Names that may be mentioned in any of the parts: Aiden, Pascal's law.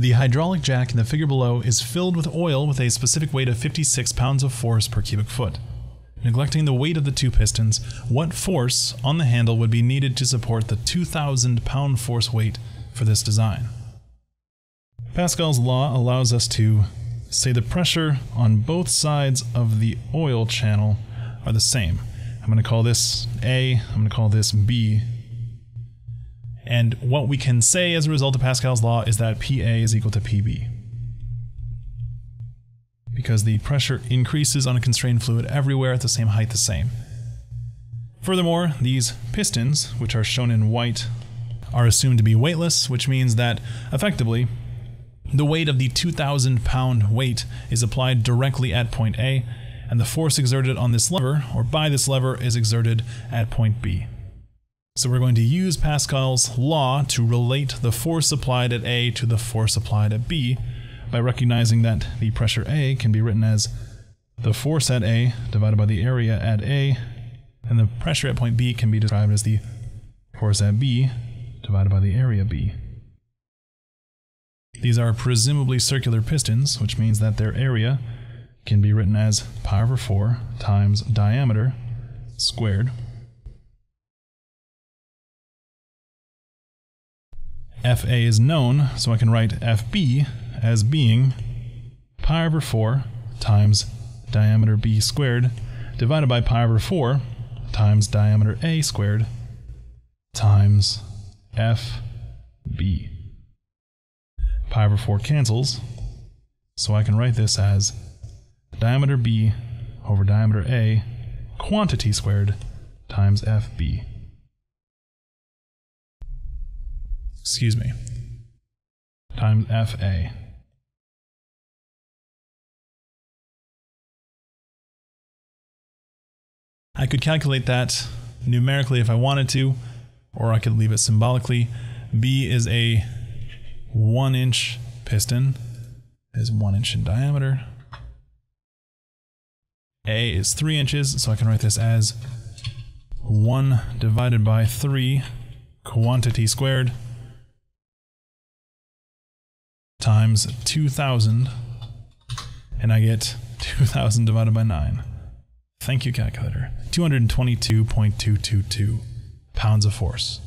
The hydraulic jack in the figure below is filled with oil with a specific weight of 56 pounds of force per cubic foot. Neglecting the weight of the two pistons, what force on the handle would be needed to support the 2,000 pound force weight for this design? Pascal's law allows us to say the pressure on both sides of the oil channel are the same. I'm going to call this A, I'm going to call this B. And what we can say as a result of Pascal's law is that PA is equal to PB. Because the pressure increases on a constrained fluid everywhere at the same height the same. Furthermore, these pistons, which are shown in white, are assumed to be weightless, which means that, effectively, the weight of the 2,000 pound weight is applied directly at point A, and the force exerted on this lever, or by this lever, is exerted at point B. So we're going to use Pascal's law to relate the force applied at A to the force applied at B by recognizing that the pressure A can be written as the force at A divided by the area at A, and the pressure at point B can be described as the force at B divided by the area B. These are presumably circular pistons, which means that their area can be written as pi over 4 times diameter squared. FA is known, so I can write FB as being pi over 4 times diameter B squared divided by pi over 4 times diameter A squared times FB. Pi over 4 cancels, so I can write this as diameter B over diameter A quantity squared times FB. Excuse me, times FA. I could calculate that numerically if I wanted to, or I could leave it symbolically. B is a 1-inch piston, is 1 inch in diameter. A is 3 inches, so I can write this as 1 divided by 3 quantity squared times 2,000, and I get 2,000 divided by 9. Thank you, calculator. 222.222 pounds of force.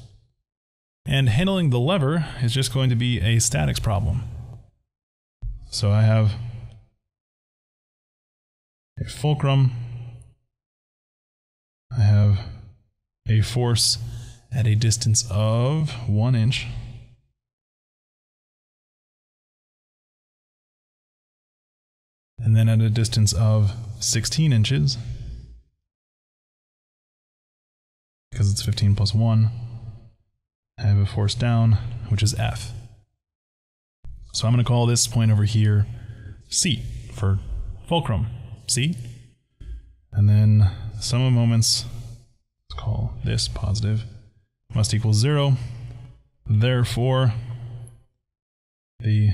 And handling the lever is just going to be a statics problem. So I have a fulcrum, I have a force at a distance of 1 inch. And then at a distance of 16 inches, because it's 15 plus 1, I have a force down, which is F. So I'm going to call this point over here C, for fulcrum, C. And then the sum of moments, let's call this positive, must equal 0. Therefore, the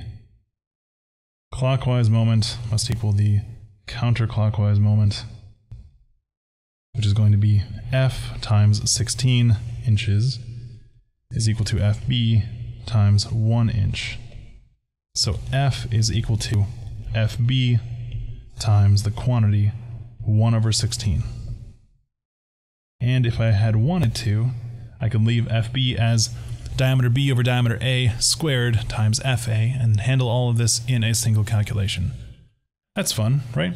clockwise moment must equal the counterclockwise moment, which is going to be F times 16 inches is equal to FB times 1 inch. So F is equal to FB times the quantity 1 over 16. And if I had wanted to, I could leave FB as diameter B over diameter A squared times FA and handle all of this in a single calculation. That's fun, right?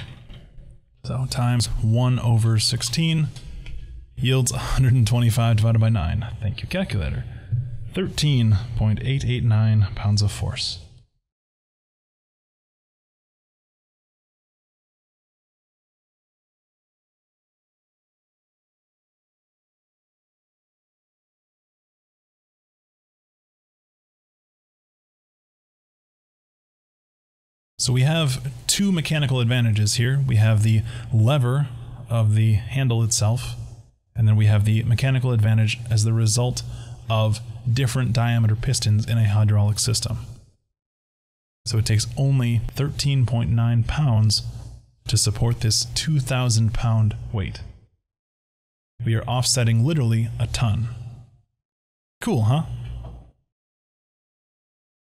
So times 1 over 16 yields 125 divided by 9. Thank you, calculator. 13.889 pounds of force. So we have two mechanical advantages here. We have the lever of the handle itself, and then we have the mechanical advantage as the result of different diameter pistons in a hydraulic system. So it takes only 13.9 pounds to support this 2,000 pound weight. We are offsetting literally a ton. Cool, huh?